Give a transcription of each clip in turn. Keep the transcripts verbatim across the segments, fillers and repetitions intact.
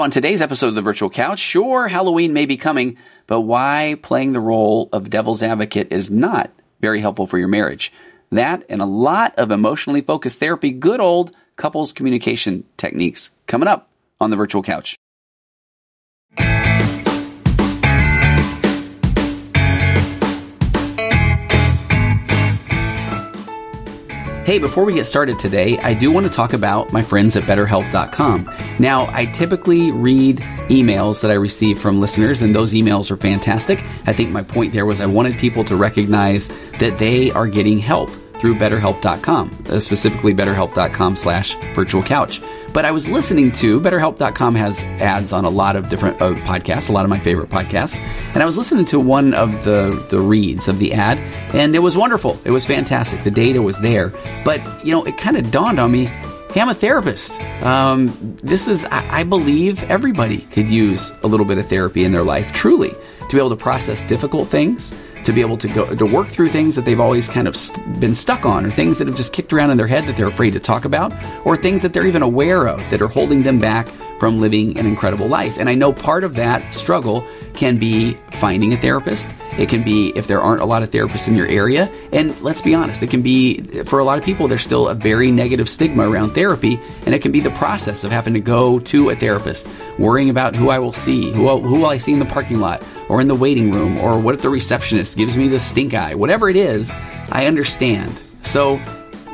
up on today's episode of The Virtual Couch, sure, Halloween may be coming, but why playing the role of devil's advocate is not very helpful for your marriage. That and a lot of emotionally focused therapy, good old couples communication techniques coming up on The Virtual Couch. Hey, before we get started today, I do want to talk about my friends at BetterHelp dot com. Now, I typically read emails that I receive from listeners, and those emails are fantastic. I think my point there was I wanted people to recognize that they are getting help through BetterHelp dot com, specifically BetterHelp dot com slash virtual couch. But I was listening to, BetterHelp dot com has ads on a lot of different uh, podcasts, a lot of my favorite podcasts, and I was listening to one of the, the reads of the ad, and it was wonderful. It was fantastic. The data was there. But, you know, it kind of dawned on me, hey, I'm a therapist. Um, this is, I, I believe everybody could use a little bit of therapy in their life, truly, to be able to process difficult things, to be able to go to work through things that they've always kind of st- been stuck on, or things that have just kicked around in their head that they're afraid to talk about, or things that they're even aware of that are holding them back from living an incredible life. And I know part of that struggle can be finding a therapist. It can be if there aren't a lot of therapists in your area. And let's be honest, it can be, for a lot of people, there's still a very negative stigma around therapy. And it can be the process of having to go to a therapist, worrying about who I will see, who, who will I see in the parking lot or in the waiting room, or what if the receptionist gives me the stink eye, whatever it is, I understand. So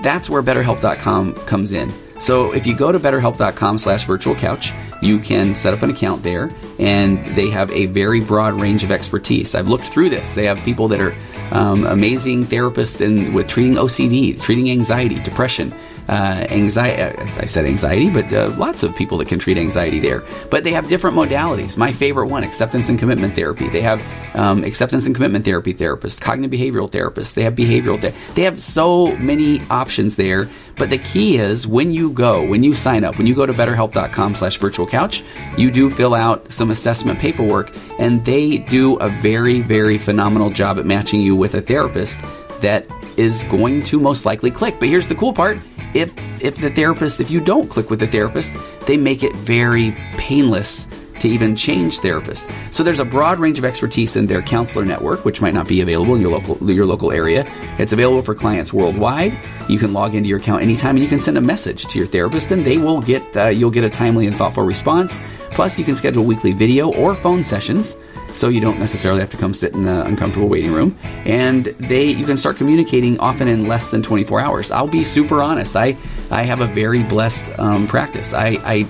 that's where BetterHelp dot com comes in. So if you go to BetterHelp dot com slash virtual couch, you can set up an account there, and they have a very broad range of expertise. I've looked through this. They have people that are um, amazing therapists in, with treating O C D, treating anxiety, depression, uh, anxiety. I said anxiety, but uh, lots of people that can treat anxiety there. But they have different modalities. My favorite one, acceptance and commitment therapy. They have um, acceptance and commitment therapy therapists, cognitive behavioral therapists. They have behavioral therapy. They have so many options there. But the key is when you go, when you sign up, when you go to BetterHelp dot com slash virtual couch, you do fill out some assessment paperwork, and they do a very, very phenomenal job at matching you with a therapist that is going to most likely click. But here's the cool part. If if the therapist, if you don't click with the therapist, they make it very painless to even change therapists. So there's a broad range of expertise in their counselor network, which might not be available in your local your local area. It's available for clients worldwide. You can log into your account anytime, and you can send a message to your therapist, and they will get uh, you'll get a timely and thoughtful response. Plus, you can schedule weekly video or phone sessions, so you don't necessarily have to come sit in the uncomfortable waiting room. And they you can start communicating often in less than twenty-four hours. I'll be super honest. I, I have a very blessed um, practice. I... I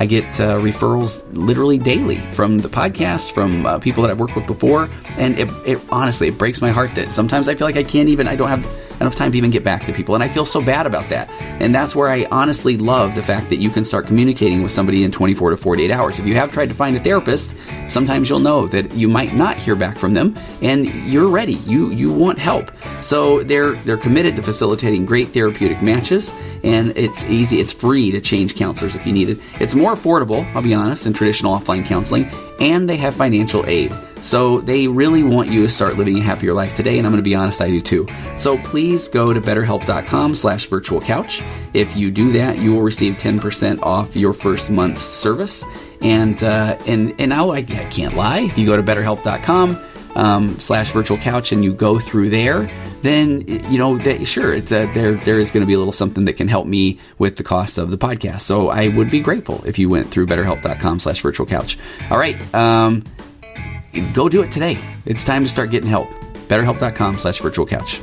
I get uh, referrals literally daily from the podcast, from uh, people that I've worked with before. And it, it honestly, it breaks my heart that sometimes I feel like I can't even, I don't have enough time to even get back to people. And I feel so bad about that. And that's where I honestly love the fact that you can start communicating with somebody in twenty-four to forty-eight hours. If you have tried to find a therapist, sometimes you'll know that you might not hear back from them, and you're ready. You you want help. So they're they're committed to facilitating great therapeutic matches, and it's easy. It's free to change counselors if you need it. It's more affordable, I'll be honest, than traditional offline counseling, and they have financial aid. So they really want you to start living a happier life today, and I'm going to be honest, I do too. So please go to BetterHelp dot com slash virtual couch. If you do that, you will receive ten percent off your first month's service. And uh, and and now I, I can't lie. If you go to BetterHelp dot com um, slash virtual couch and you go through there, then, you know, that, sure, it's a, there there is going to be a little something that can help me with the cost of the podcast. So I would be grateful if you went through BetterHelp dot com slash virtual couch. All right. Um, Go do it today. It's time to start getting help. BetterHelp dot com slash virtual couch.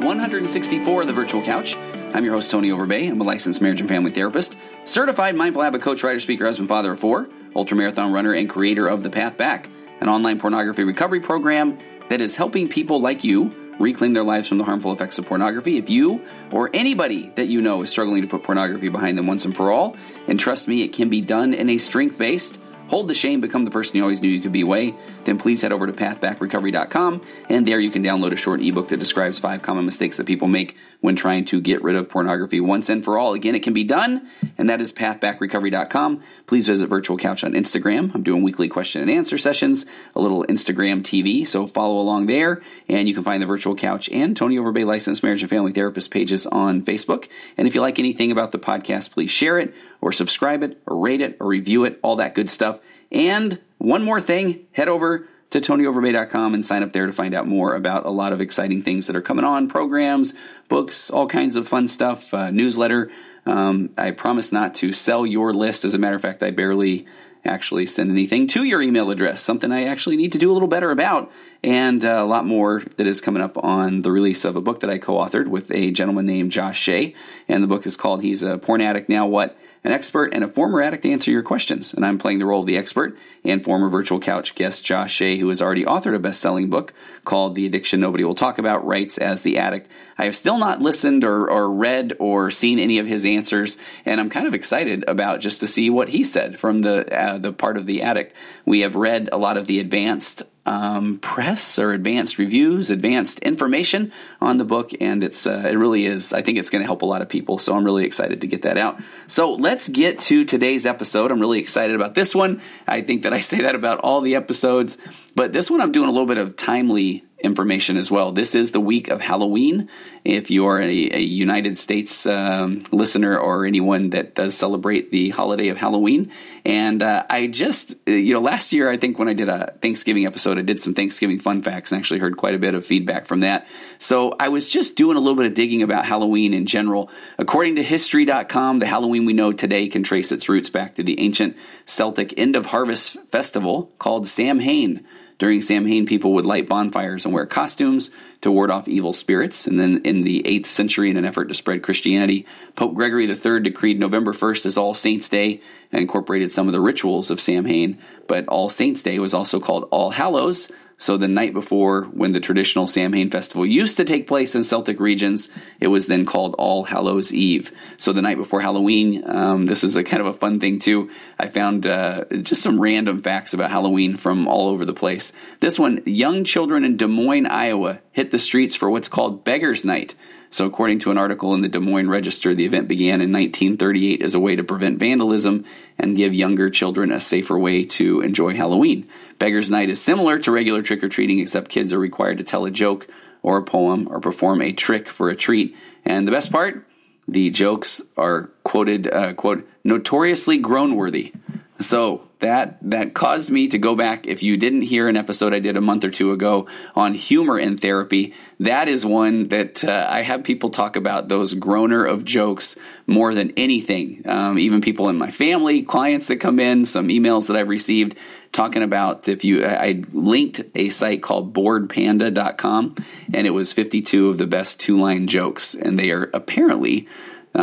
one sixty-four, The Virtual Couch. I'm your host, Tony Overbay. I'm a licensed marriage and family therapist, certified mindful habit coach, writer, speaker, husband, father of four, ultramarathon runner, and creator of The Path Back, an online pornography recovery program that is helping people like you reclaim their lives from the harmful effects of pornography. If you or anybody that you know is struggling to put pornography behind them once and for all, and trust me, it can be done in a strength-based, hold the shame, become the person you always knew you could be way, then please head over to path back recovery dot com, and there you can download a short ebook that describes five common mistakes that people make when trying to get rid of pornography once and for all. Again, it can be done, and that is path back recovery dot com. Please visit Virtual Couch on Instagram. I'm doing weekly question and answer sessions, a little Instagram T V, so follow along there, and you can find the Virtual Couch and Tony Overbay Licensed Marriage and Family Therapist pages on Facebook. And if you like anything about the podcast, please share it, or subscribe it, or rate it, or review it, all that good stuff. And one more thing, head over to Tony Overbay dot com and sign up there to find out more about a lot of exciting things that are coming on, programs, books, all kinds of fun stuff, uh, newsletter. Um, I promise not to sell your list. As a matter of fact, I barely actually send anything to your email address, something I actually need to do a little better about, and uh, a lot more that is coming up on the release of a book that I co-authored with a gentleman named Josh Shea, and the book is called He's a Porn Addict, Now What? An expert and a former addict to answer your questions. And I'm playing the role of the expert and former Virtual Couch guest Josh Shea, who has already authored a best-selling book called The Addiction Nobody Will Talk About, writes as the addict. I have still not listened or, or read or seen any of his answers, and I'm kind of excited about just to see what he said from the uh, the part of the addict. We have read a lot of the advanced Um, press or advanced reviews, advanced information on the book, and it's uh, it really is, I think it's going to help a lot of people, so I'm really excited to get that out. So let's get to today's episode. I'm really excited about this one. I think that I say that about all the episodes, but this one I'm doing a little bit of timely information as well. This is the week of Halloween. If you're a, a United States um, listener or anyone that does celebrate the holiday of Halloween, and uh, I just, you know, last year I think when I did a Thanksgiving episode, I did some Thanksgiving fun facts and actually heard quite a bit of feedback from that. So I was just doing a little bit of digging about Halloween in general. According to history dot com, the Halloween we know today can trace its roots back to the ancient Celtic end-of-harvest festival called Samhain. During Samhain, people would light bonfires and wear costumes to ward off evil spirits. And then in the eighth century, in an effort to spread Christianity, Pope Gregory the third decreed November first as All Saints Day and incorporated some of the rituals of Samhain. But All Saints Day was also called All Hallows. So the night before, when the traditional Samhain festival used to take place in Celtic regions, it was then called All Hallows Eve. So the night before Halloween, um, this is a kind of a fun thing too. I found uh, just some random facts about Halloween from all over the place. This one, young children in Des Moines, Iowa, hit the streets for what's called Beggar's Night. So according to an article in the Des Moines Register, the event began in nineteen thirty-eight as a way to prevent vandalism and give younger children a safer way to enjoy Halloween. Beggar's Night is similar to regular trick-or-treating, except kids are required to tell a joke or a poem or perform a trick for a treat. And the best part, the jokes are quoted, uh, quote, notoriously groan-worthy. So that that caused me to go back. If you didn't hear an episode I did a month or two ago on humor and therapy, that is one that uh, I have people talk about, those groaner of jokes, more than anything. Um, even people in my family, clients that come in, some emails that I've received talking about. If you, I linked a site called bored panda dot com, and it was fifty-two of the best two-line jokes, and they are apparently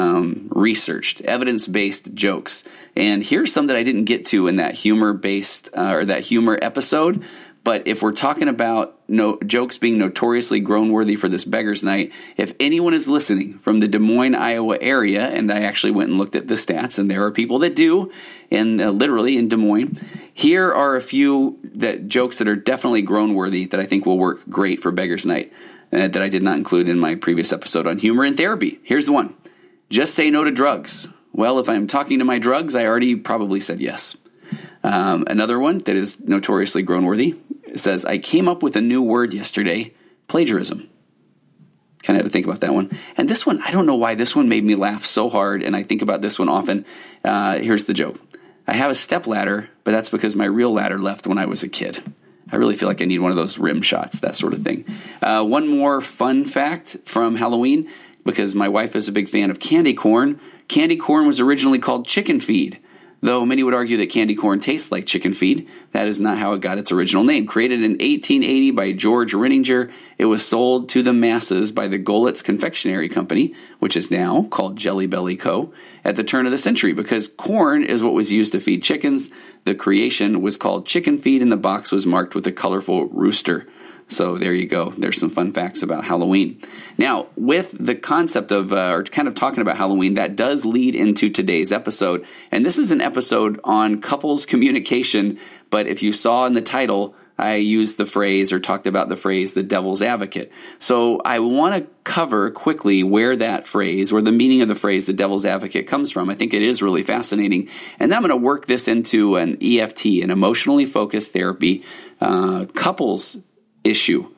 Um, researched, evidence-based jokes. And here's some that I didn't get to in that humor-based uh, or that humor episode. But if we're talking about no, jokes being notoriously groan-worthy for this Beggar's Night, if anyone is listening from the Des Moines, Iowa area, and I actually went and looked at the stats, and there are people that do, and uh, literally in Des Moines, here are a few that jokes that are definitely groan-worthy that I think will work great for Beggar's Night uh, that I did not include in my previous episode on humor and therapy. Here's the one. Just say no to drugs. Well, if I'm talking to my drugs, I already probably said yes. Um, another one that is notoriously groan-worthy says, I came up with a new word yesterday, plagiarism. Kind of had to think about that one. And this one, I don't know why this one made me laugh so hard, and I think about this one often. Uh, here's the joke. I have a stepladder, but that's because my real ladder left when I was a kid. I really feel like I need one of those rim shots, that sort of thing. Uh, one more fun fact from Halloween. Because my wife is a big fan of candy corn, candy corn was originally called chicken feed. Though many would argue that candy corn tastes like chicken feed, that is not how it got its original name. Created in eighteen eighty by George Renninger, it was sold to the masses by the Golitz Confectionery Company, which is now called Jelly Belly Co., at the turn of the century. Because corn is what was used to feed chickens, the creation was called chicken feed, and the box was marked with a colorful rooster. So there you go. There's some fun facts about Halloween. Now, with the concept of, uh, or kind of talking about Halloween, that does lead into today's episode. And this is an episode on couples communication, but if you saw in the title, I used the phrase or talked about the phrase, the devil's advocate. So I want to cover quickly where that phrase or the meaning of the phrase, the devil's advocate, comes from. I think it is really fascinating. And then I'm going to work this into an E F T, an emotionally focused therapy, uh, couples issue,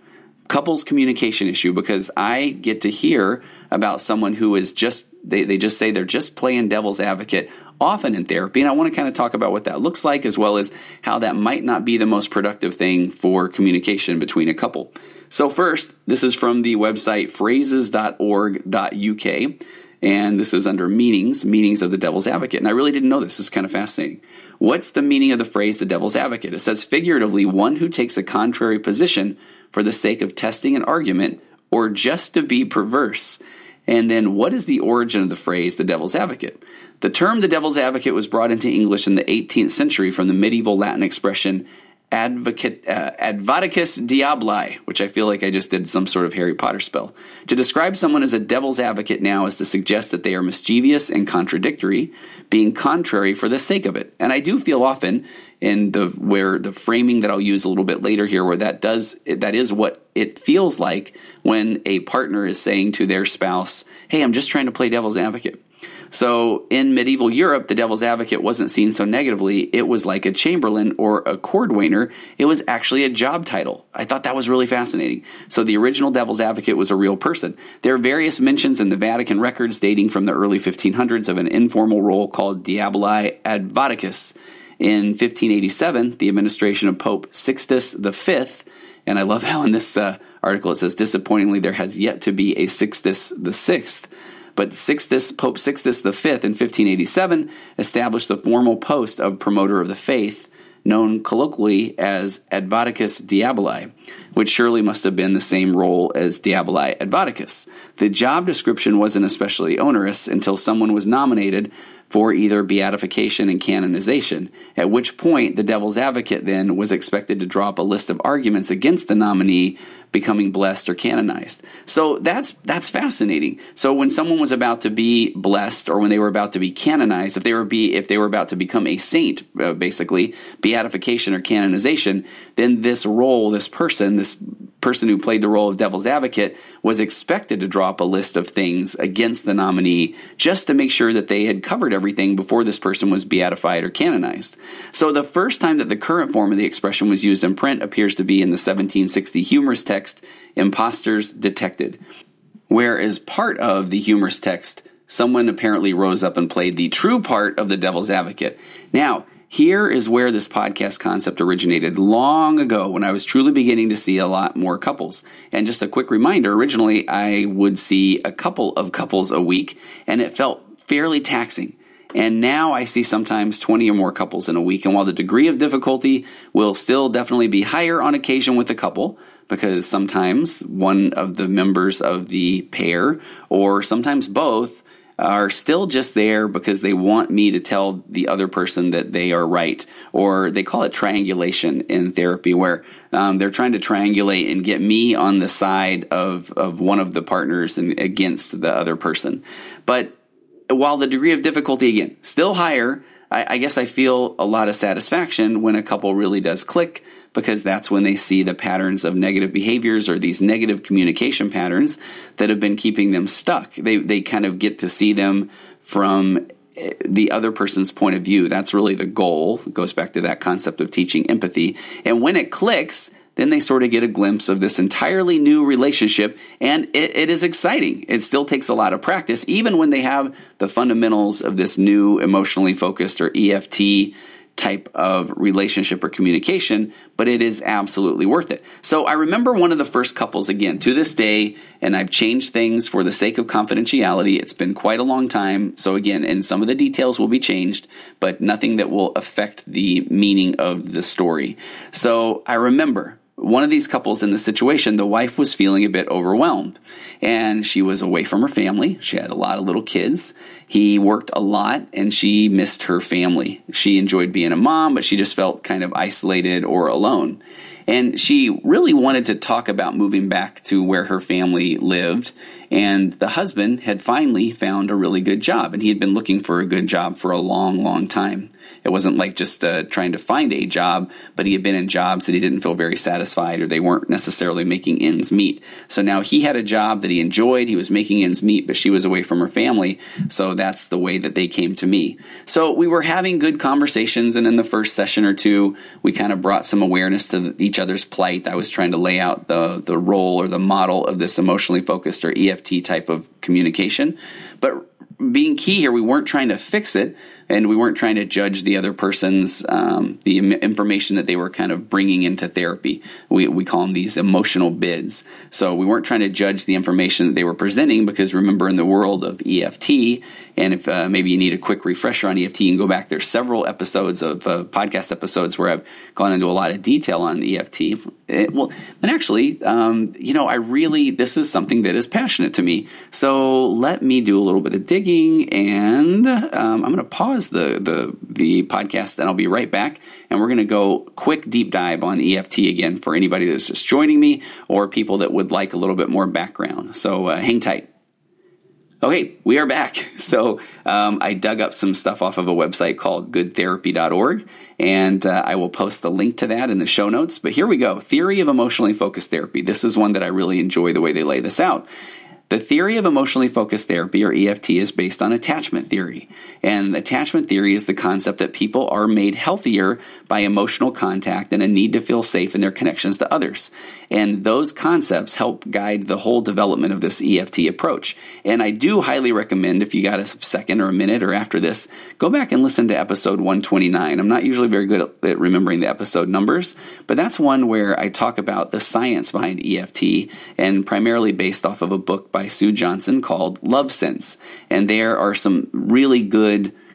couples communication issue, because I get to hear about someone who is just, they, they just say they're just playing devil's advocate often in therapy, and I want to kind of talk about what that looks like, as well as how that might not be the most productive thing for communication between a couple. So first, this is from the website phrases dot org dot U K, and this is under meanings, meanings of the devil's advocate. And I really didn't know this. This is kind of fascinating. What's the meaning of the phrase, the devil's advocate? It says, figuratively, one who takes a contrary position for the sake of testing an argument or just to be perverse. And then what is the origin of the phrase, the devil's advocate? The term the devil's advocate was brought into English in the eighteenth century from the medieval Latin expression advocate, uh, advocatus diaboli, which I feel like I just did some sort of Harry Potter spell. To describe someone as a devil's advocate now is to suggest that they are mischievous and contradictory, being contrary for the sake of it. And I do feel often in the where the framing that I'll use a little bit later here, where that does that is what it feels like when a partner is saying to their spouse, hey, I'm just trying to play devil's advocate. So in medieval Europe, the devil's advocate wasn't seen so negatively. It was like a chamberlain or a cordwainer. It was actually a job title. I thought that was really fascinating. So the original devil's advocate was a real person. There are various mentions in the Vatican records dating from the early fifteen hundreds of an informal role called diaboli advocatus. In fifteen eighty-seven, the administration of Pope Sixtus the Fifth, and I love how in this uh, article it says, disappointingly, there has yet to be a Sixtus the Sixth, but Sixtus, Pope Sixtus V in fifteen eighty-seven established the formal post of promoter of the faith, known colloquially as advocatus diaboli, which surely must have been the same role as diaboli advocatus. The job description wasn't especially onerous until someone was nominated for either beatification and canonization, at which point the devil's advocate then was expected to drop a list of arguments against the nominee becoming blessed or canonized. So that's that's fascinating. So when someone was about to be blessed, or when they were about to be canonized, if they were be if they were about to become a saint, uh, basically beatification or canonization, then this role, this person, this person who played the role of devil's advocate was expected to drop a list of things against the nominee just to make sure that they had covered everything before this person was beatified or canonized. So the first time that the current form of the expression was used in print appears to be in the seventeen sixty humorous text, Imposters Detected, where as part of the humorous text, someone apparently rose up and played the true part of the devil's advocate. Now, here is where this podcast concept originated long ago, when I was truly beginning to see a lot more couples. And just a quick reminder, originally I would see a couple of couples a week, and it felt fairly taxing. And now I see sometimes twenty or more couples in a week. And while the degree of difficulty will still definitely be higher on occasion with a couple, because sometimes one of the members of the pair, or sometimes both, are still just there because they want me to tell the other person that they are right, or they call it triangulation in therapy, where um, they're trying to triangulate and get me on the side of, of one of the partners and against the other person. But while the degree of difficulty, again, still higher, I, I guess I feel a lot of satisfaction when a couple really does click, because that's when they see the patterns of negative behaviors, or these negative communication patterns that have been keeping them stuck. They they kind of get to see them from the other person's point of view. That's really the goal. It goes back to that concept of teaching empathy. And when it clicks, then they sort of get a glimpse of this entirely new relationship, and it, it is exciting. It still takes a lot of practice, even when they have the fundamentals of this new emotionally focused or E F T type of relationship or communication, but it is absolutely worth it. So I remember one of the first couples, again, to this day, and I've changed things for the sake of confidentiality. It's been quite a long time. So again, and some of the details will be changed, but nothing that will affect the meaning of the story. So I remember one of these couples in the situation, the wife was feeling a bit overwhelmed, and she was away from her family. She had a lot of little kids. He worked a lot, and she missed her family. She enjoyed being a mom, but she just felt kind of isolated or alone. And she really wanted to talk about moving back to where her family lived. And the husband had finally found a really good job, and he had been looking for a good job for a long, long time. It wasn't like just uh, trying to find a job, but he had been in jobs that he didn't feel very satisfied, or they weren't necessarily making ends meet. So now he had a job that he enjoyed. He was making ends meet, but she was away from her family. So that's the way that they came to me. So we were having good conversations. And in the first session or two, we kind of brought some awareness to each other's plight. I was trying to lay out the, the role or the model of this emotionally focused or E F T type of communication. But being key here, we weren't trying to fix it. And we weren't trying to judge the other person's, um, the information that they were kind of bringing into therapy. We, we call them these emotional bids. So we weren't trying to judge the information that they were presenting, because remember, in the world of E F T, and if uh, maybe you need a quick refresher on E F T, you can go back. There's several episodes of uh, podcast episodes where I've gone into a lot of detail on E F T. It, well, and actually, um, you know, I really, this is something that is passionate to me. So let me do a little bit of digging, and um, I'm going to pause The, the the podcast, and I'll be right back, and we're going to go quick deep dive on E F T again for anybody that's just joining me or people that would like a little bit more background. So uh, hang tight. Okay, we are back. So um, I dug up some stuff off of a website called good therapy dot org, and uh, I will post the link to that in the show notes. But here we go. Theory of emotionally focused therapy. This is one that I really enjoy the way they lay this out. The theory of emotionally focused therapy, or E F T, is based on attachment theory. And attachment theory is the concept that people are made healthier by emotional contact and a need to feel safe in their connections to others. And those concepts help guide the whole development of this E F T approach. And I do highly recommend, if you got a second or a minute or after this, go back and listen to episode one twenty-nine. I'm not usually very good at remembering the episode numbers, but that's one where I talk about the science behind E F T, and primarily based off of a book by Sue Johnson called Love Sense. And there are some really good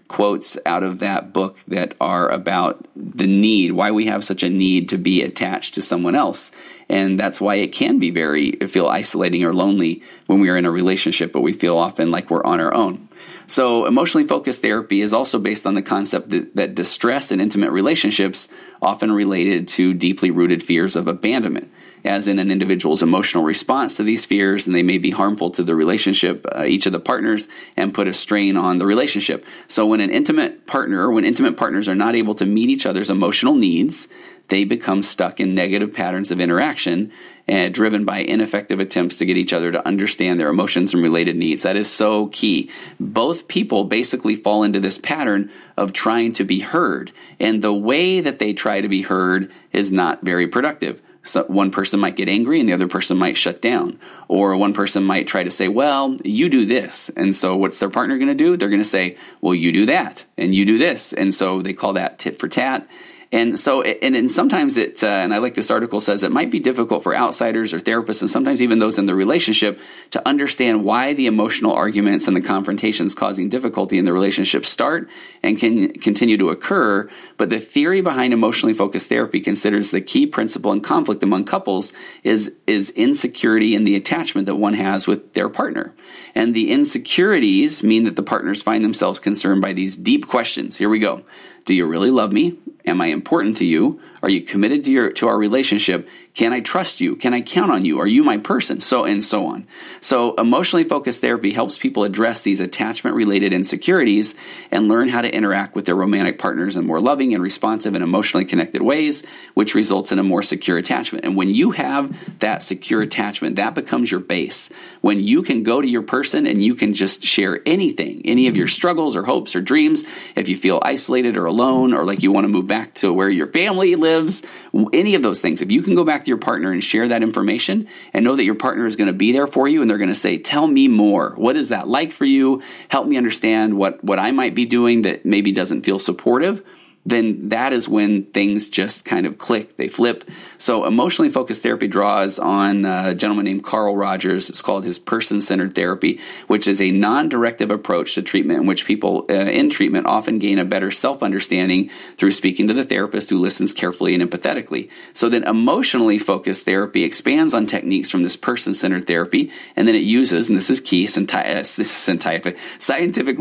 quotes out of that book that are about the need, why we have such a need to be attached to someone else. And that's why it can be very, feel isolating or lonely when we are in a relationship, but we feel often like we're on our own. So emotionally focused therapy is also based on the concept that, that distress in intimate relationships often related to deeply rooted fears of abandonment, as in an individual's emotional response to these fears, and they may be harmful to the relationship, uh, each of the partners, and put a strain on the relationship. So when an intimate partner, when intimate partners are not able to meet each other's emotional needs, they become stuck in negative patterns of interaction, and driven by ineffective attempts to get each other to understand their emotions and related needs. That is so key. Both people basically fall into this pattern of trying to be heard, and the way that they try to be heard is not very productive. So one person might get angry and the other person might shut down. Or one person might try to say, well, you do this. And so what's their partner going to do? They're going to say, well, you do that and you do this. And so they call that tit for tat. And so, and, and sometimes it, uh, and I like this article says, it might be difficult for outsiders or therapists, and sometimes even those in the relationship, to understand why the emotional arguments and the confrontations causing difficulty in the relationship start and can continue to occur. But the theory behind emotionally focused therapy considers the key principle in conflict among couples is, is insecurity in the attachment that one has with their partner. And the insecurities mean that the partners find themselves concerned by these deep questions. Here we go. Do you really love me? Am I important to you? Are you committed to your to our relationship? Can I trust you? Can I count on you? Are you my person? So and so on. So emotionally focused therapy helps people address these attachment-related insecurities and learn how to interact with their romantic partners in more loving and responsive and emotionally connected ways, which results in a more secure attachment. And when you have that secure attachment, that becomes your base. When you can go to your person and you can just share anything, any of your struggles or hopes or dreams, if you feel isolated or alone or like you want to move back to where your family lives, any of those things, if you can go back to your partner and share that information and know that your partner is going to be there for you and they're going to say, tell me more. What is that like for you? Help me understand what, what I might be doing that maybe doesn't feel supportive. Then that is when things just kind of click, they flip. So emotionally focused therapy draws on a gentleman named Carl Rogers. It's called his person-centered therapy, which is a non-directive approach to treatment in which people uh, in treatment often gain a better self-understanding through speaking to the therapist who listens carefully and empathetically. So then emotionally focused therapy expands on techniques from this person-centered therapy, and then it uses, and this is key, scientifically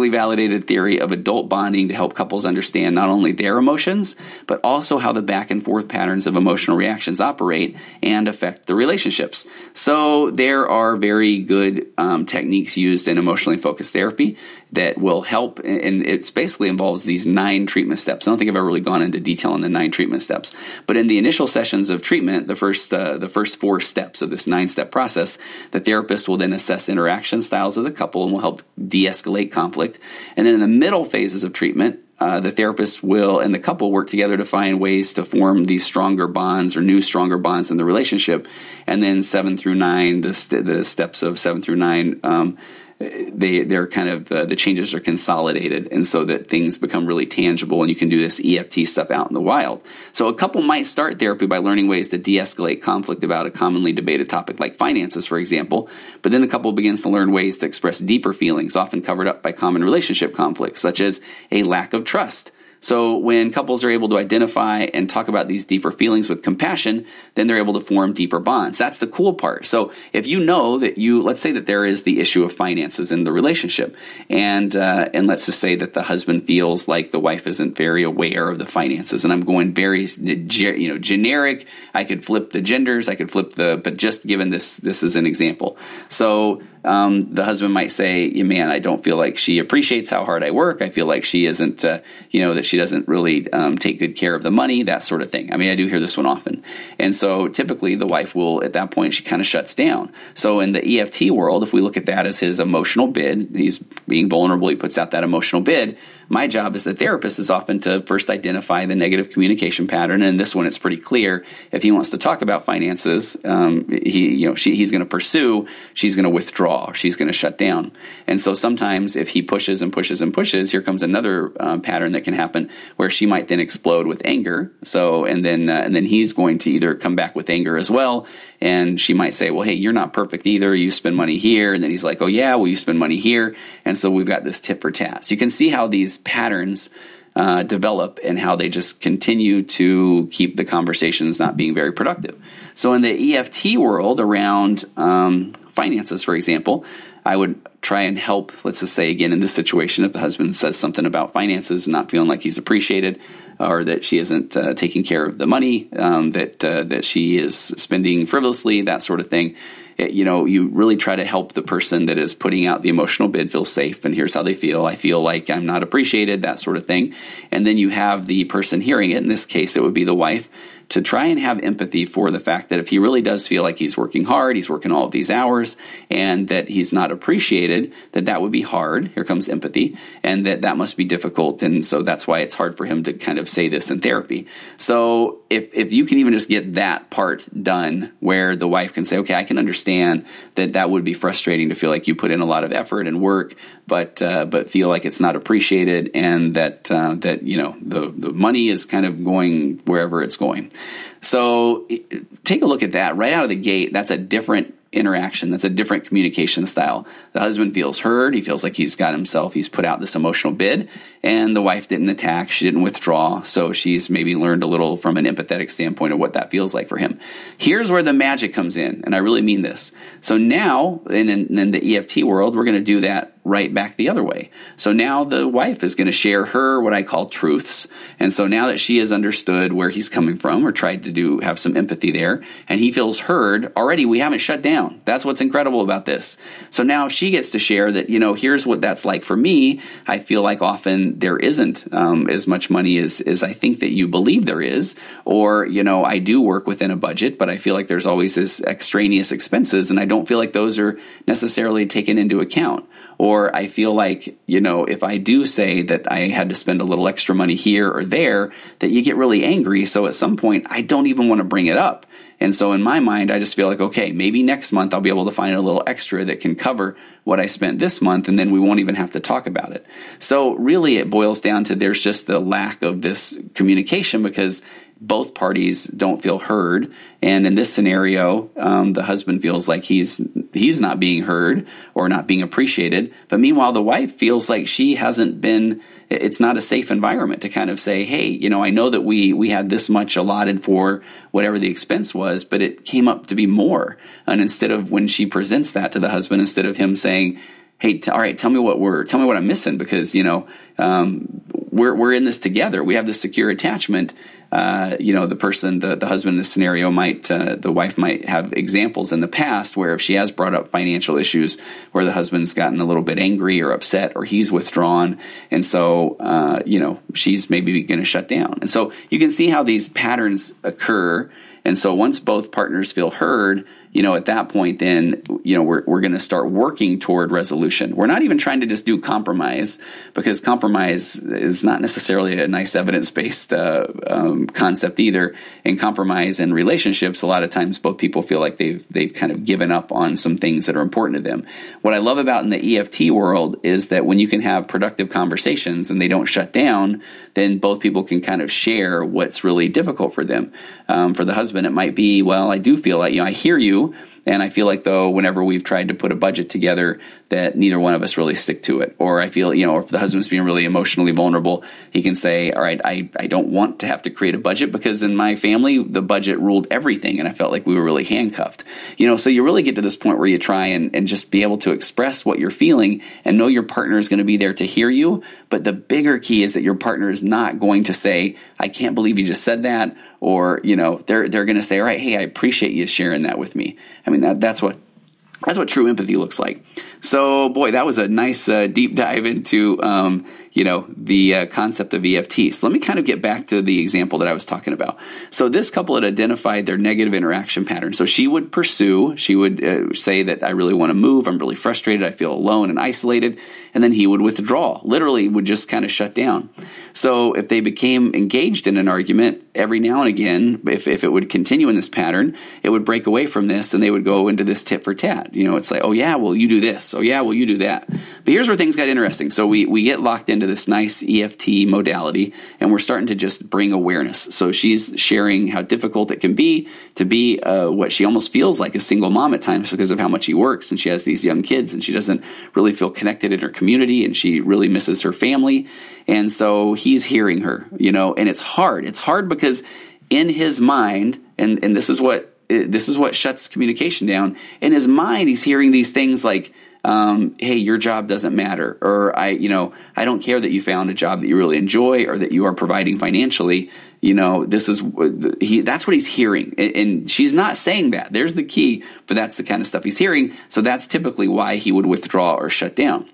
validated theory of adult bonding to help couples understand not only their their emotions, but also how the back and forth patterns of emotional reactions operate and affect the relationships. So there are very good um, techniques used in emotionally focused therapy that will help, and it basically involves these nine treatment steps. I don't think I've ever really gone into detail on the nine treatment steps, but in the initial sessions of treatment, the first uh, the first four steps of this nine-step process, the therapist will then assess interaction styles of the couple and will help de-escalate conflict. And then in the middle phases of treatment, Uh, the therapist will and the couple work together to find ways to form these stronger bonds or new stronger bonds in the relationship. And then seven through nine, the, st the steps of seven through nine, um, they, they're kind of uh, the changes are consolidated. And so that things become really tangible and you can do this E F T stuff out in the wild. So a couple might start therapy by learning ways to de-escalate conflict about a commonly debated topic like finances, for example. But then the couple begins to learn ways to express deeper feelings, often covered up by common relationship conflicts, such as a lack of trust. So when couples are able to identify and talk about these deeper feelings with compassion, then they're able to form deeper bonds. That's the cool part. So if you know that you, let's say that there is the issue of finances in the relationship, and uh, and let's just say that the husband feels like the wife isn't very aware of the finances, and I'm going very, you know, generic. I could flip the genders, I could flip the, but just given this, this is an example. So um, the husband might say, man, I don't feel like she appreciates how hard I work. I feel like she isn't, uh, you know, that she doesn't really um, take good care of the money, that sort of thing. I mean, I do hear this one often. And so typically the wife will, at that point, she kind of shuts down. So in the E F T world, if we look at that as his emotional bid, he's being vulnerable, he puts out that emotional bid. My job as the therapist is often to first identify the negative communication pattern. And this one, it's pretty clear. If he wants to talk about finances, um, he, you know, she, he's going to pursue, she's going to withdraw, she's going to shut down. And so sometimes if he pushes and pushes and pushes, here comes another um, pattern that can happen where she might then explode with anger. So, and then, uh, and then he's going to either come back with anger as well. And she might say, well, hey, you're not perfect either. You spend money here. And then he's like, oh yeah, well, you spend money here. And so we've got this tit for tat. So you can see how these patterns uh, develop and how they just continue to keep the conversations not being very productive. So in the E F T world around um, finances, for example, I would try and help, let's just say again in this situation, if the husband says something about finances and not feeling like he's appreciated or that she isn't uh, taking care of the money, um, that, uh, that she is spending frivolously, that sort of thing. It, you know, you really try to help the person that is putting out the emotional bid feel safe, and here's how they feel. I feel like I'm not appreciated, that sort of thing. And then you have the person hearing it. In this case, it would be the wife, to try and have empathy for the fact that if he really does feel like he's working hard, he's working all of these hours, and that he's not appreciated, that that would be hard. Here comes empathy. And that that must be difficult. And so that's why it's hard for him to kind of say this in therapy. So if, if you can even just get that part done where the wife can say, okay, I can understand that that would be frustrating to feel like you put in a lot of effort and work, but uh, but feel like it's not appreciated, and that, uh, that you know, the, the money is kind of going wherever it's going. So take a look at that right out of the gate. That's a different interaction. That's a different communication style. The husband feels heard. He feels like he's got himself. He's put out this emotional bid, and the wife didn't attack. She didn't withdraw. So she's maybe learned a little from an empathetic standpoint of what that feels like for him. Here's where the magic comes in. And I really mean this. So now in, in, in the E F T world, we're going to do that right back the other way. So now the wife is going to share her what I call truths. And so now that she has understood where he's coming from, or tried to do have some empathy there, and he feels heard already, we haven't shut down. That's what's incredible about this. So now she gets to share that, you know, here's what that's like for me. I feel like often there isn't um, as much money as, as I think that you believe there is. Or, you know, I do work within a budget, but I feel like there's always this extraneous expenses, and I don't feel like those are necessarily taken into account. Or I feel like, you know, if I do say that I had to spend a little extra money here or there, that you get really angry. So at some point, I don't even want to bring it up. And so in my mind, I just feel like, okay, maybe next month I'll be able to find a little extra that can cover what I spent this month, and then we won't even have to talk about it. So really it boils down to there's just the lack of this communication because both parties don't feel heard. And in this scenario, um, the husband feels like he's he's not being heard or not being appreciated. But meanwhile, the wife feels like she hasn't been – it's not a safe environment to kind of say, hey, you know, I know that we, we had this much allotted for whatever the expense was, but it came up to be more. And instead of when she presents that to the husband, instead of him saying, hey, t all right, tell me what we're – tell me what I'm missing because, you know, um, – we're we're in this together. We have this secure attachment. Uh, you know, the person, the, the husband in this scenario might, uh, the wife might have examples in the past where if she has brought up financial issues where the husband's gotten a little bit angry or upset or he's withdrawn. And so, uh, you know, she's maybe going to shut down. And so you can see how these patterns occur. And so once both partners feel heard, you know, at that point, then, you know, we're, we're going to start working toward resolution. We're not even trying to just do compromise, because compromise is not necessarily a nice evidence-based uh, um, concept either. And compromise in relationships, a lot of times both people feel like they've they've kind of given up on some things that are important to them. What I love about in the E F T world is that when you can have productive conversations and they don't shut down, then both people can kind of share what's really difficult for them. Um, for the husband, it might be, well, I do feel like, you know, I hear you. And I feel like, though, whenever we've tried to put a budget together, that neither one of us really stick to it. Or I feel, you know, if the husband's being really emotionally vulnerable, he can say, all right, I, I don't want to have to create a budget, because in my family, the budget ruled everything. And I felt like we were really handcuffed. You know, so you really get to this point where you try and, and just be able to express what you're feeling and know your partner is going to be there to hear you. But the bigger key is that your partner is not going to say, I can't believe you just said that. Or, you know, they're they're going to say, all right, hey, I appreciate you sharing that with me. I mean, that, that's what that's what true empathy looks like. So, boy, that was a nice uh, deep dive into, um, you know, the uh, concept of E F T. So let me kind of get back to the example that I was talking about. So this couple had identified their negative interaction pattern. So she would pursue, she would uh, say that I really want to move, I'm really frustrated, I feel alone and isolated. And then he would withdraw, literally would just kind of shut down. So if they became engaged in an argument every now and again, if, if it would continue in this pattern, it would break away from this and they would go into this tit for tat. You know, it's like, oh yeah, well you do this. Oh yeah, well you do that. But here's where things got interesting. So we, we get locked into this nice E F T modality and we're starting to just bring awareness. So she's sharing how difficult it can be to be uh, what she almost feels like a single mom at times because of how much she works and she has these young kids and she doesn't really feel connected in her community. community and she really misses her family. And so he's hearing her, you know, and it's hard. It's hard because in his mind, and, and this is what this is what shuts communication down. In his mind, he's hearing these things like, um, hey, your job doesn't matter, or I, you know, I don't care that you found a job that you really enjoy or that you are providing financially. You know, this is he, that's what he's hearing. And she's not saying that. There's the key, but that's the kind of stuff he's hearing. So that's typically why he would withdraw or shut down.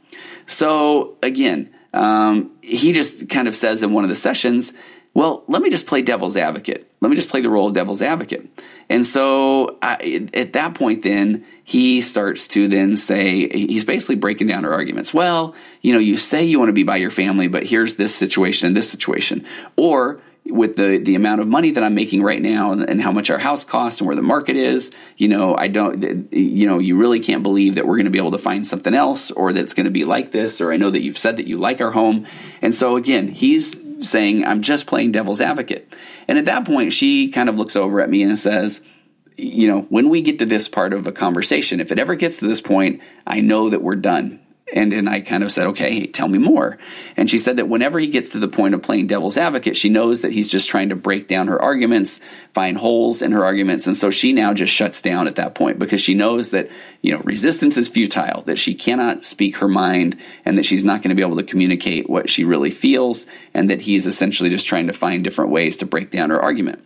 So again, um, he just kind of says in one of the sessions, well, let me just play devil's advocate. Let me just play the role of devil's advocate. And so I, at that point, then he starts to then say, he's basically breaking down her arguments. Well, you know, you say you want to be by your family, but here's this situation and this situation. Or with the, the amount of money that I'm making right now and, and how much our house costs and where the market is, you know, I don't, you know, you really can't believe that we're going to be able to find something else or that it's going to be like this. Or I know that you've said that you like our home. And so again, he's saying, I'm just playing devil's advocate. And at that point, she kind of looks over at me and says, you know, when we get to this part of a conversation, if it ever gets to this point, I know that we're done. And and I kind of said, okay, tell me more. And she said that whenever he gets to the point of playing devil's advocate, she knows that he's just trying to break down her arguments, find holes in her arguments. And so she now just shuts down at that point because she knows that, you know, resistance is futile, that she cannot speak her mind and that she's not going to be able to communicate what she really feels and that he's essentially just trying to find different ways to break down her argument.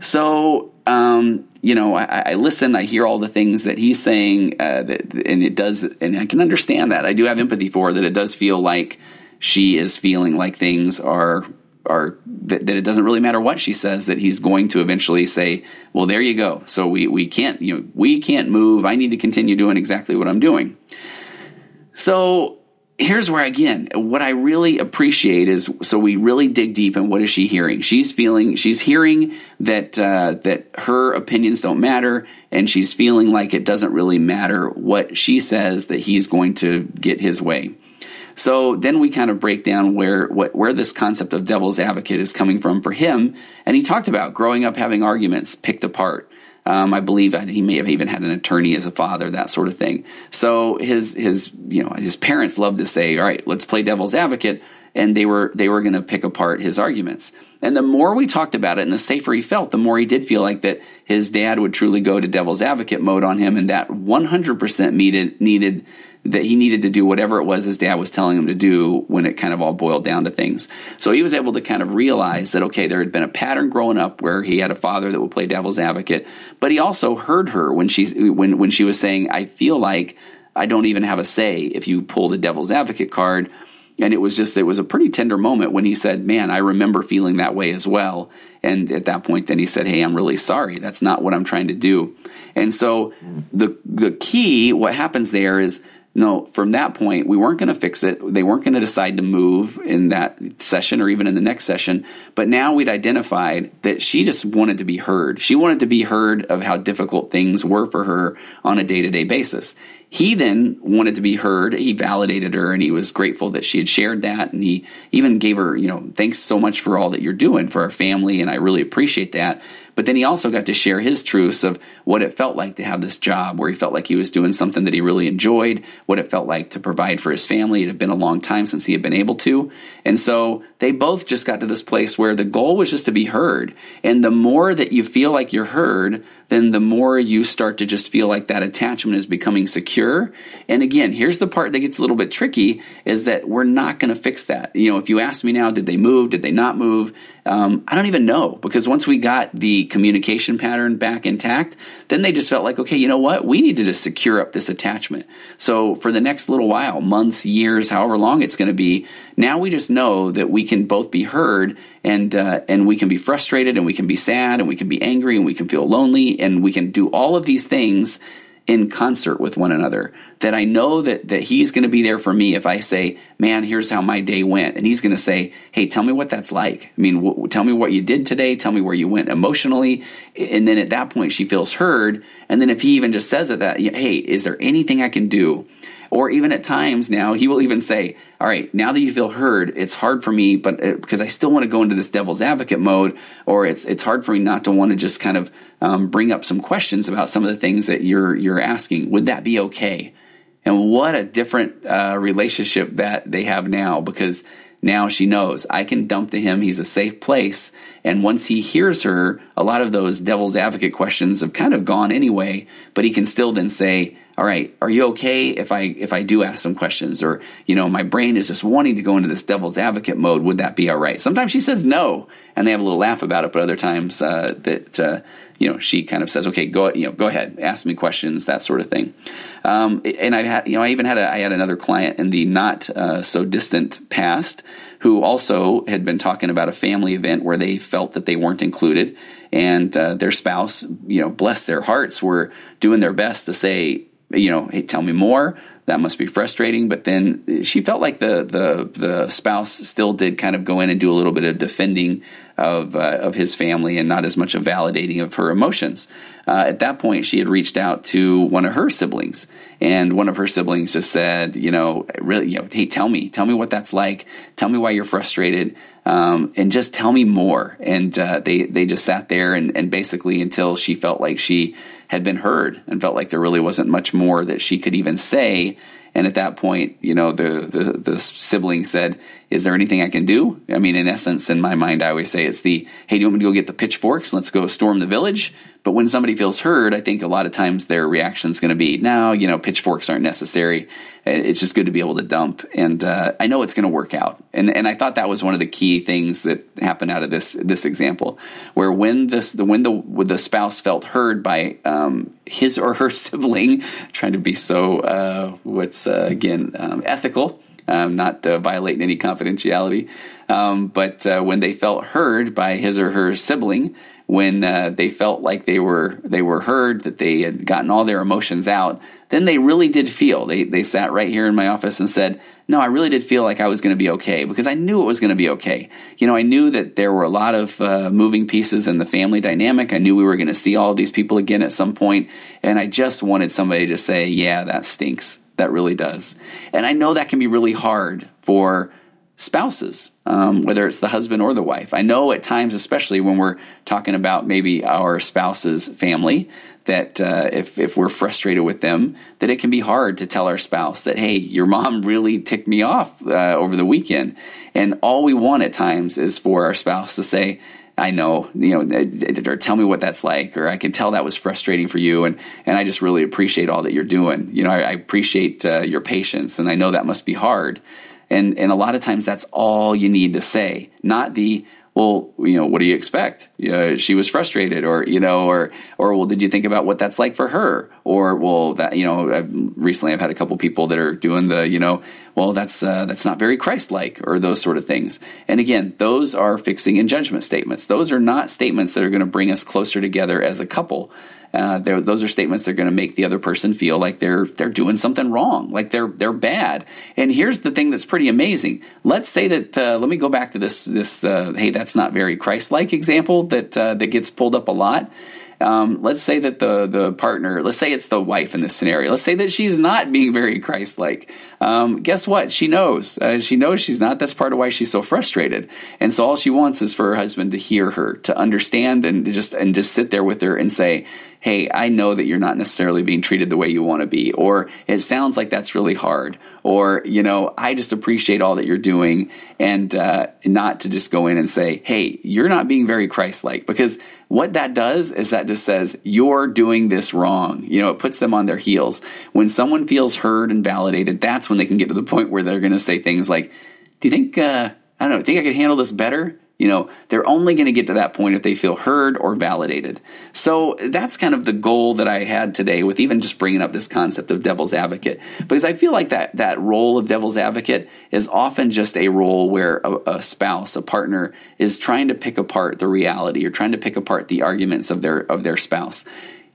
So, um, you know, I, I listen, I hear all the things that he's saying, uh, that, and it does, and I can understand that. I do have empathy for her, that it does feel like she is feeling like things are, are that, that it doesn't really matter what she says, that he's going to eventually say, well, there you go. So we, we can't, you know, we can't move. I need to continue doing exactly what I'm doing. So here's where, again, what I really appreciate is, so we really dig deep in what is she hearing. She's feeling, she's hearing that uh, that her opinions don't matter, and she's feeling like it doesn't really matter what she says, that he's going to get his way. So then we kind of break down where what, where this concept of devil's advocate is coming from for him, and he talked about growing up having arguments picked apart. Um, I believe he may have even had an attorney as a father, that sort of thing. So his his you know his parents loved to say, "All right, let's play devil's advocate," and they were they were going to pick apart his arguments. And the more we talked about it, and the safer he felt, the more he did feel like that his dad would truly go to devil's advocate mode on him, and that one hundred percent needed needed that he needed to do whatever it was his dad was telling him to do when it kind of all boiled down to things. So he was able to kind of realize that, okay, there had been a pattern growing up where he had a father that would play devil's advocate, but he also heard her when she, when, when she was saying, I feel like I don't even have a say if you pull the devil's advocate card. And it was just, it was a pretty tender moment when he said, man, I remember feeling that way as well. And at that point, then he said, hey, I'm really sorry. That's not what I'm trying to do. And so the the key, what happens there is, no, from that point, we weren't going to fix it. They weren't going to decide to move in that session or even in the next session. But now we'd identified that she just wanted to be heard. She wanted to be heard of how difficult things were for her on a day-to-day basis. He then wanted to be heard. He validated her, and he was grateful that she had shared that. And he even gave her, you know, thanks so much for all that you're doing for our family, and I really appreciate that. But then he also got to share his truths of what it felt like to have this job, where he felt like he was doing something that he really enjoyed, what it felt like to provide for his family. It had been a long time since he had been able to. And so they both just got to this place where the goal was just to be heard. And the more that you feel like you're heard, then the more you start to just feel like that attachment is becoming secure. And again, here's the part that gets a little bit tricky, is that we're not going to fix that. You know, if you ask me now, did they move? Did they not move? Um, I don't even know, because once we got the communication pattern back intact, then they just felt like, okay, you know what? We need to just secure up this attachment. So for the next little while, months, years, however long it's going to be, now we just know that we can both be heard, and uh, and we can be frustrated, and we can be sad, and we can be angry, and we can feel lonely, and we can do all of these things in concert with one another. That I know that that he's going to be there for me if I say, man, here's how my day went. And he's going to say, hey, tell me what that's like. I mean, w- tell me what you did today. Tell me where you went emotionally. And then at that point, she feels heard. And then if he even just says at that, hey, is there anything I can do? Or even at times now, he will even say, all right, now that you feel heard, it's hard for me, but uh, because I still want to go into this devil's advocate mode, or it's it's hard for me not to want to just kind of um, bring up some questions about some of the things that you're you're asking. Would that be okay? And what a different uh, relationship that they have now, because now she knows I can dump to him. He's a safe place. And once he hears her, a lot of those devil's advocate questions have kind of gone anyway, but he can still then say, all right, are you okay if I if I do ask some questions? Or, you know, my brain is just wanting to go into this devil's advocate mode. Would that be all right? Sometimes she says no, and they have a little laugh about it. But other times uh, that, uh, you know, she kind of says, okay, go, you know, go ahead, ask me questions, that sort of thing. Um, and I had, you know, I even had a, I had another client in the not uh, so distant past who also had been talking about a family event where they felt that they weren't included, and uh, their spouse, you know, bless their hearts, were doing their best to say, you know, hey, tell me more. That must be frustrating. But then she felt like the the the spouse still did kind of go in and do a little bit of defending of uh, of his family, and not as much of validating of her emotions. Uh, at that point, she had reached out to one of her siblings, and one of her siblings just said, you know, really, you know, hey, tell me, tell me what that's like. Tell me why you're frustrated. Um, and just tell me more. And uh, they they just sat there and, and basically until she felt like she had been heard and felt like there really wasn't much more that she could even say. And at that point, you know, the, the, the sibling said, is there anything I can do? I mean, in essence, in my mind, I always say it's the, hey, do you want me to go get the pitchforks? Let's go storm the village. But when somebody feels heard, I think a lot of times their reaction is going to be, no, you know, pitchforks aren't necessary. It's just good to be able to dump. And uh, I know it's going to work out. And and I thought that was one of the key things that happened out of this this example, where when this the when the when the spouse felt heard by um, his or her sibling, trying to be so uh, what's uh, again um, ethical, um, not uh, violating any confidentiality, um, but uh, when they felt heard by his or her sibling, when uh, they felt like they were they were heard, that they had gotten all their emotions out. Then they really did feel, they they sat right here in my office and said, no, I really did feel like I was going to be okay, because I knew it was going to be okay. You know, I knew that there were a lot of uh, moving pieces in the family dynamic. I knew we were going to see all of these people again at some point, and I just wanted somebody to say, yeah, that stinks. That really does. And I know that can be really hard for spouses, um, whether it's the husband or the wife. I know at times, especially when we're talking about maybe our spouse's family, that uh, if, if we're frustrated with them, that it can be hard to tell our spouse that, hey, your mom really ticked me off uh, over the weekend. And all we want at times is for our spouse to say, I know, you know, or tell me what that's like, or I can tell that was frustrating for you. And, and I just really appreciate all that you're doing. You know, I, I appreciate uh, your patience, and I know that must be hard. And, and a lot of times that's all you need to say, not the, well, you know, what do you expect? Uh, she was frustrated, or, you know, or, or, well, did you think about what that's like for her? Or, well, that, you know, I've, recently I've had a couple people that are doing the, you know, well, that's, uh, that's not very Christ-like, or those sort of things. And again, those are fixing and judgment statements. Those are not statements that are going to bring us closer together as a couple. Uh, those are statements that are going to make the other person feel like they're they're doing something wrong, like they're they're bad. And here's the thing that's pretty amazing. Let's say that uh, let me go back to this this uh, hey, that's not very Christ-like example that uh, that gets pulled up a lot. Um, let's say that the the partner, let's say it's the wife in this scenario. Let's say that she's not being very Christ-like. Um, guess what? She knows. Uh, she knows she's not. That's part of why she's so frustrated. And so all she wants is for her husband to hear her, to understand, and to just and just sit there with her and say, hey, I know that you're not necessarily being treated the way you want to be, or it sounds like that's really hard, or, you know, I just appreciate all that you're doing, and uh, not to just go in and say, hey, you're not being very Christ-like, because what that does is that just says, you're doing this wrong. You know, it puts them on their heels. When someone feels heard and validated, that's when they can get to the point where they're going to say things like, do you think, uh, I don't know, think I could handle this better? You know, they're only going to get to that point if they feel heard or validated. So that's kind of the goal that I had today with even just bringing up this concept of devil's advocate, because I feel like that that role of devil's advocate is often just a role where a, a spouse, a partner, is trying to pick apart the reality, or trying to pick apart the arguments of their of their spouse.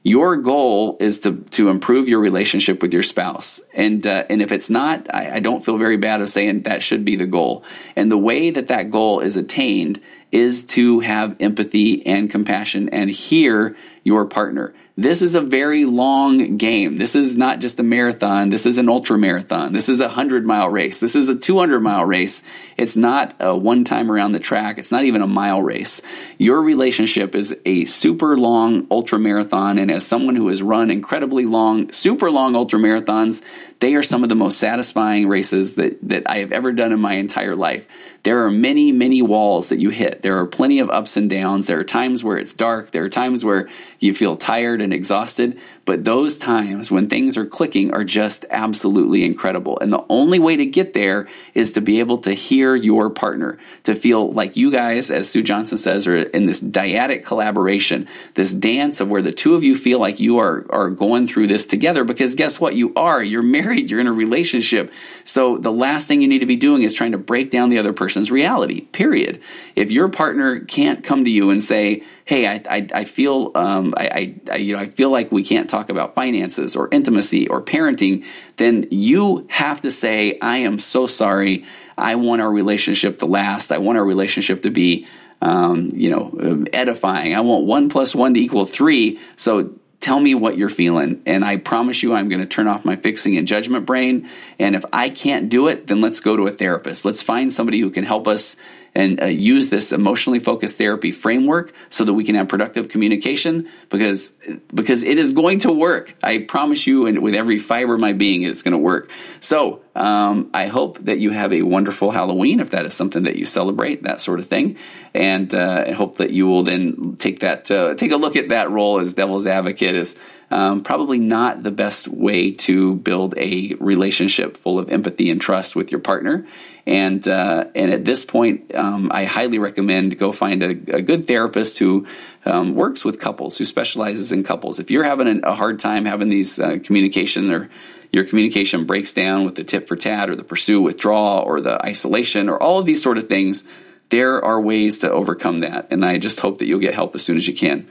Your goal is to to improve your relationship with your spouse. And uh, and if it's not, I, I don't feel very bad of saying that should be the goal. And the way that that goal is attained is to have empathy and compassion and hear your partner. This is a very long game. This is not just a marathon. This is an ultra marathon. This is a hundred mile race. This is a two hundred mile race. It's not a one time around the track. It's not even a mile race. Your relationship is a super long ultra marathon. And as someone who has run incredibly long, super long ultra marathons, they are some of the most satisfying races that, that I have ever done in my entire life. There are many, many walls that you hit. There are plenty of ups and downs. There are times where it's dark. There are times where you feel tired and exhausted, but those times when things are clicking are just absolutely incredible. And the only way to get there is to be able to hear your partner, to feel like you guys, as Sue Johnson says, are in this dyadic collaboration, this dance of where the two of you feel like you are, are going through this together, because guess what? You are. You're married. You're in a relationship. So the last thing you need to be doing is trying to break down the other person's reality, period. If your partner can't come to you and say, hey, I I, I feel um, I, I you know I feel like we can't talk about finances or intimacy or parenting, then you have to say, I am so sorry. I want our relationship to last. I want our relationship to be um, you know edifying. I want one plus one to equal three. So tell me what you're feeling, and I promise you I'm going to turn off my fixing and judgment brain. And if I can't do it, then let's go to a therapist. Let's find somebody who can help us and uh, use this emotionally focused therapy framework so that we can have productive communication, because because it is going to work. I promise you, and with every fiber of my being, it's going to work. So um, I hope that you have a wonderful Halloween, if that is something that you celebrate, that sort of thing. And uh, I hope that you will then take that uh, take a look at that role as devil's advocate as um, probably not the best way to build a relationship full of empathy and trust with your partner. And uh, and at this point, um, I highly recommend go find a, a good therapist who um, works with couples, who specializes in couples. If you're having a hard time having these uh, communication, or your communication breaks down with the tit for tat, or the pursue withdrawal, or the isolation, or all of these sort of things, there are ways to overcome that. And I just hope that you'll get help as soon as you can.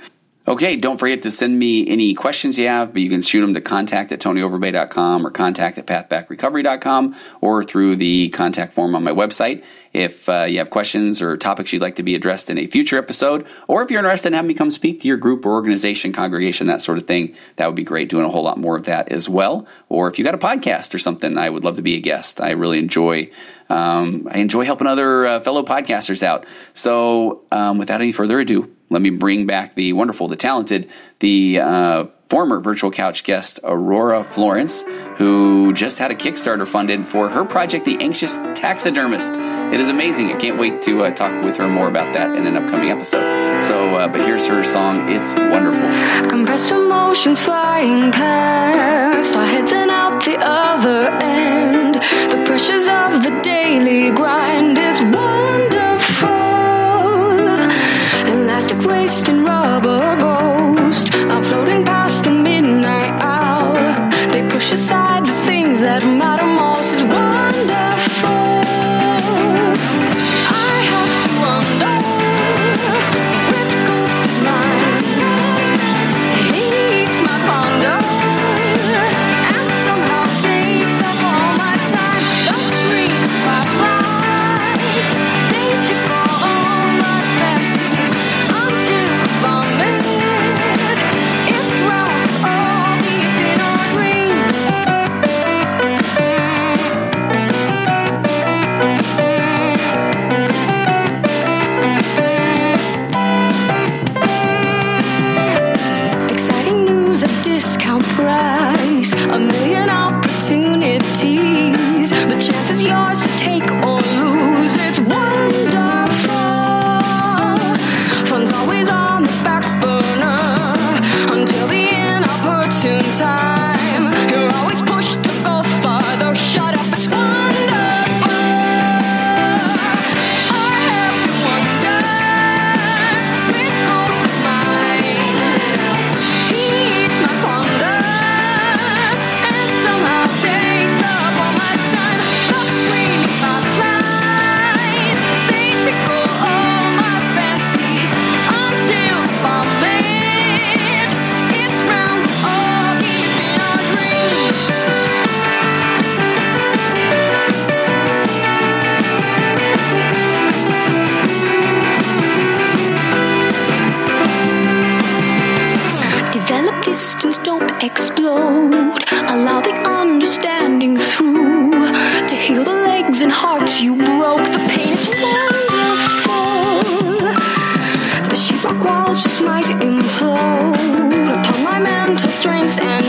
Okay, don't forget to send me any questions you have, but you can shoot them to contact at Tony Overbay dot com, or contact at path back recovery dot com, or through the contact form on my website. If uh, you have questions or topics you'd like to be addressed in a future episode, or if you're interested in having me come speak to your group or organization, congregation, that sort of thing, that would be great, doing a whole lot more of that as well. Or if you got a podcast or something, I would love to be a guest. I really enjoy um, I enjoy helping other uh, fellow podcasters out. So um, without any further ado, let me bring back the wonderful, the talented, the uh, former Virtual Couch guest Aurora Florence, who just had a Kickstarter funded for her project, The Anxious Taxidermist. It is amazing. I can't wait to uh, talk with her more about that in an upcoming episode. So, uh, but here's her song, It's Wonderful. Compressed emotions flying past, our heads and out the other end. The pressures of the daily grind, it's wonderful. Elastic waste and rubber ghost are floating past the midnight hour. They push aside the things that matter most. It's wonderful. I have to wonder which ghost is mine. He eats my ponder and somehow takes up all my time. The scream of my pride, they take all my fancy. Discount price, a million opportunities. The chance is yours to take or lose. It's wonderful. Fun's always on the back burner until the inopportune time. You're always pushed to go farther. Shut up, it's wonderful. I have to wonder with ghosts of mine. He distance, don't explode. Allow the understanding through to heal the legs and hearts you broke. The pain, it's wonderful. The sheetrock walls just might implode upon my mental strengths and